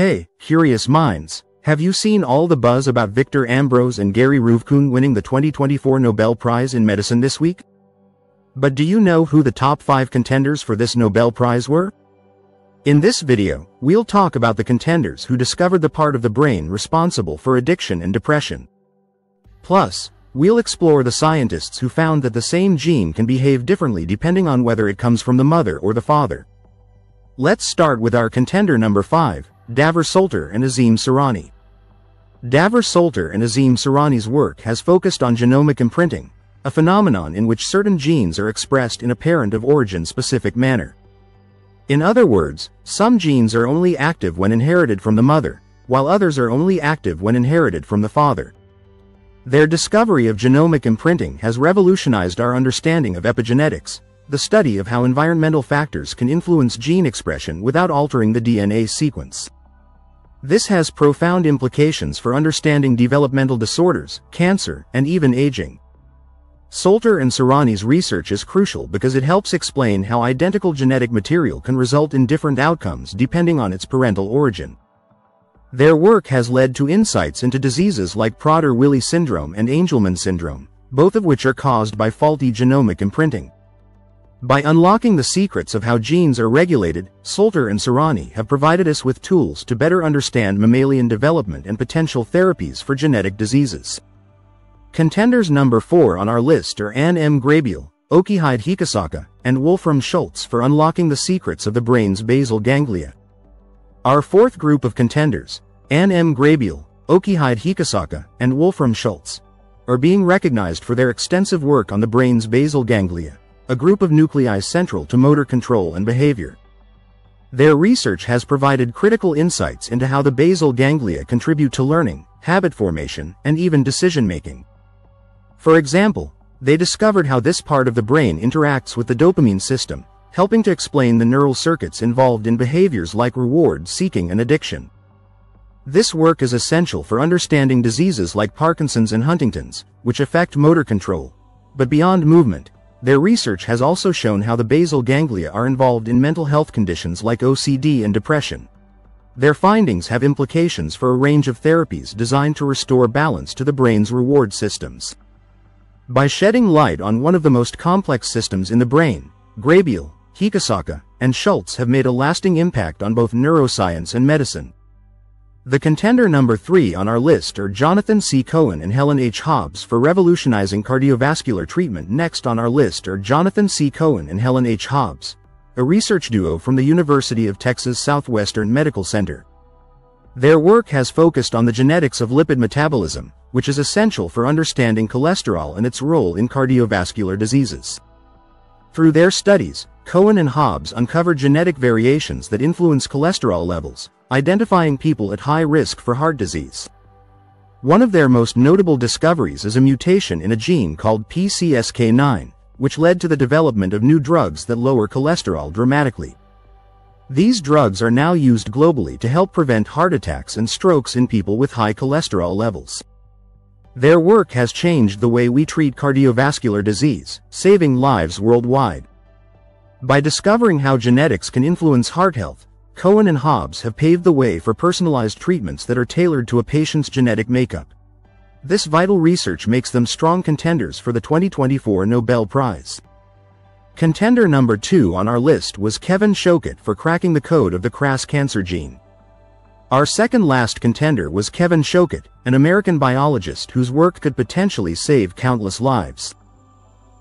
Hey, curious minds, have you seen all the buzz about Victor Ambros and Gary Ruvkun winning the 2024 Nobel Prize in Medicine this week? But do you know who the top 5 contenders for this Nobel Prize were? In this video, we'll talk about the contenders who discovered the part of the brain responsible for addiction and depression. Plus, we'll explore the scientists who found that the same gene can behave differently depending on whether it comes from the mother or the father. Let's start with our contender number 5, Davor Solter and Azim Surani. Davor Solter and Azim Surani's work has focused on genomic imprinting, a phenomenon in which certain genes are expressed in a parent-of-origin-specific manner. In other words, some genes are only active when inherited from the mother, while others are only active when inherited from the father. Their discovery of genomic imprinting has revolutionized our understanding of epigenetics, the study of how environmental factors can influence gene expression without altering the DNA sequence. This has profound implications for understanding developmental disorders, cancer, and even aging. Solter and Surani's research is crucial because it helps explain how identical genetic material can result in different outcomes depending on its parental origin. Their work has led to insights into diseases like Prader-Willi syndrome and Angelman syndrome, both of which are caused by faulty genomic imprinting. By unlocking the secrets of how genes are regulated, Solter and Surani have provided us with tools to better understand mammalian development and potential therapies for genetic diseases. Contenders number 4 on our list are Ann M. Graybiel, Okihide Hikosaka, and Wolfram Schultz for unlocking the secrets of the brain's basal ganglia. Our fourth group of contenders, Ann M. Graybiel, Okihide Hikosaka, and Wolfram Schultz, are being recognized for their extensive work on the brain's basal ganglia, a group of nuclei central to motor control and behavior. Their research has provided critical insights into how the basal ganglia contribute to learning, habit formation, and even decision-making. For example, they discovered how this part of the brain interacts with the dopamine system, helping to explain the neural circuits involved in behaviors like reward seeking and addiction. This work is essential for understanding diseases like Parkinson's and Huntington's, which affect motor control. But beyond movement, their research has also shown how the basal ganglia are involved in mental health conditions like OCD and depression. Their findings have implications for a range of therapies designed to restore balance to the brain's reward systems. By shedding light on one of the most complex systems in the brain, Graybiel, Hikosaka, and Schultz have made a lasting impact on both neuroscience and medicine. The contender number 3 on our list are Jonathan C. Cohen and Helen H. Hobbs for revolutionizing cardiovascular treatment. Next on our list are Jonathan C. Cohen and Helen H. Hobbs, a research duo from the University of Texas Southwestern Medical Center. Their work has focused on the genetics of lipid metabolism, which is essential for understanding cholesterol and its role in cardiovascular diseases. Through their studies, Cohen and Hobbs uncovered genetic variations that influence cholesterol levels, identifying people at high risk for heart disease. One of their most notable discoveries is a mutation in a gene called PCSK9, which led to the development of new drugs that lower cholesterol dramatically. These drugs are now used globally to help prevent heart attacks and strokes in people with high cholesterol levels. Their work has changed the way we treat cardiovascular disease, saving lives worldwide. By discovering how genetics can influence heart health, Cohen and Hobbs have paved the way for personalized treatments that are tailored to a patient's genetic makeup. This vital research makes them strong contenders for the 2024 Nobel Prize. Contender number 2 on our list was Kevin Shokat for cracking the code of the KRAS cancer gene. Our second last contender was Kevin Shokat, an American biologist whose work could potentially save countless lives.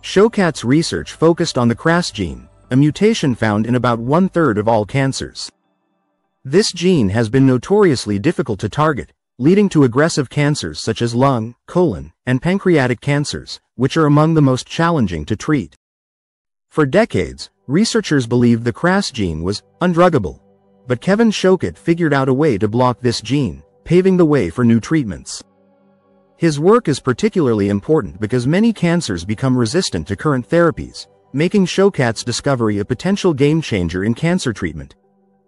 Shokat's research focused on the KRAS gene, a mutation found in about 1/3 of all cancers. This gene has been notoriously difficult to target, leading to aggressive cancers such as lung, colon, and pancreatic cancers, which are among the most challenging to treat. For decades, researchers believed the KRAS gene was undruggable, but Kevin Shokat figured out a way to block this gene, paving the way for new treatments. His work is particularly important because many cancers become resistant to current therapies, making Shokat's discovery a potential game-changer in cancer treatment.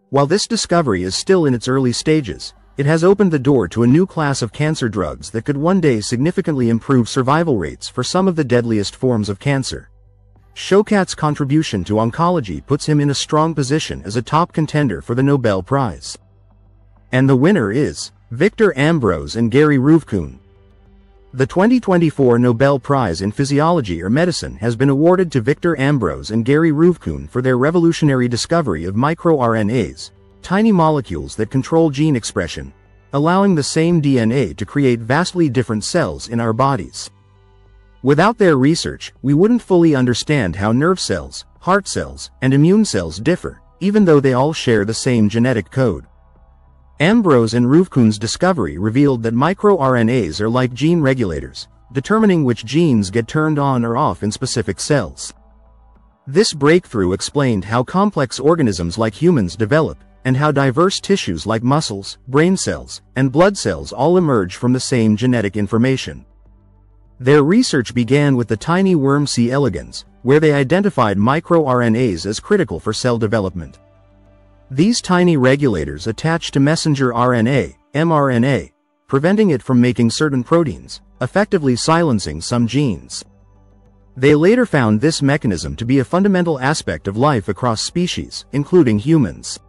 While this discovery is still in its early stages, it has opened the door to a new class of cancer drugs that could one day significantly improve survival rates for some of the deadliest forms of cancer. Shokat's contribution to oncology puts him in a strong position as a top contender for the Nobel Prize. And the winner is Victor Ambros and Gary Ruvkun. The 2024 Nobel Prize in Physiology or Medicine has been awarded to Victor Ambros and Gary Ruvkun for their revolutionary discovery of microRNAs, tiny molecules that control gene expression, allowing the same DNA to create vastly different cells in our bodies. Without their research, we wouldn't fully understand how nerve cells, heart cells, and immune cells differ, even though they all share the same genetic code. Ambros and Ruvkun's discovery revealed that microRNAs are like gene regulators, determining which genes get turned on or off in specific cells. This breakthrough explained how complex organisms like humans develop, and how diverse tissues like muscles, brain cells, and blood cells all emerge from the same genetic information. Their research began with the tiny worm C. elegans, where they identified microRNAs as critical for cell development. These tiny regulators attach to messenger RNA, mRNA, preventing it from making certain proteins, effectively silencing some genes. They later found this mechanism to be a fundamental aspect of life across species, including humans.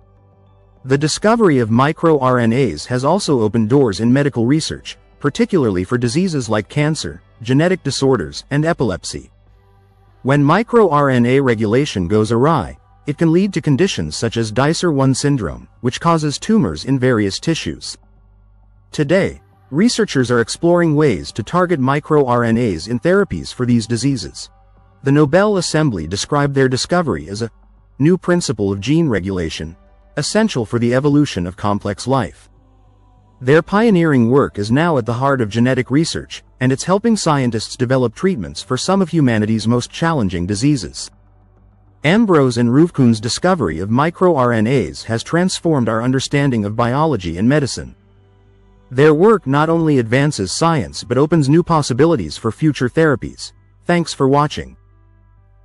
The discovery of microRNAs has also opened doors in medical research, particularly for diseases like cancer, genetic disorders, and epilepsy. When microRNA regulation goes awry, it can lead to conditions such as Dicer-1 syndrome, which causes tumors in various tissues. Today, researchers are exploring ways to target microRNAs in therapies for these diseases. The Nobel Assembly described their discovery as a new principle of gene regulation, essential for the evolution of complex life. Their pioneering work is now at the heart of genetic research, and it's helping scientists develop treatments for some of humanity's most challenging diseases. Ambros and Ruvkun's discovery of microRNAs has transformed our understanding of biology and medicine. Their work not only advances science but opens new possibilities for future therapies. Thanks for watching.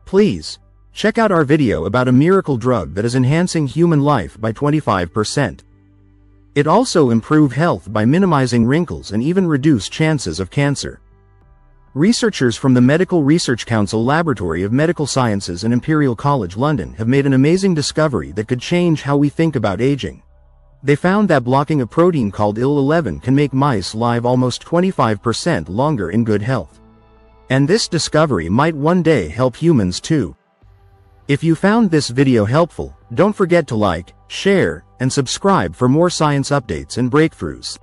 Please, check out our video about a miracle drug that is enhancing human life by 25%. It also improves health by minimizing wrinkles and even reduce chances of cancer. Researchers from the Medical Research Council Laboratory of Medical Sciences and Imperial College London have made an amazing discovery that could change how we think about aging. They found that blocking a protein called IL-11 can make mice live almost 25% longer in good health. And this discovery might one day help humans too. If you found this video helpful, don't forget to like, share, and subscribe for more science updates and breakthroughs.